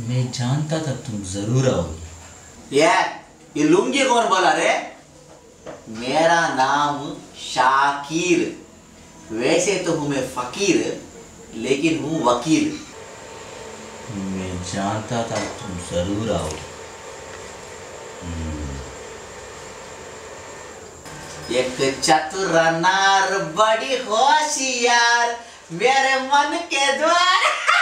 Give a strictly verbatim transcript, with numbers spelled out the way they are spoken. मैं जानता था तुम जरूर आओगे। यार ये लुंगी कौन बोला रे? मेरा नाम शाकिर। वैसे तो हूँ मैं फकीर, लेकिन हूँ वकील। मैं जानता था तुम जरूर आओगे। एक चतुर नार बड़ी होशियार, मेरे मन के द्वार।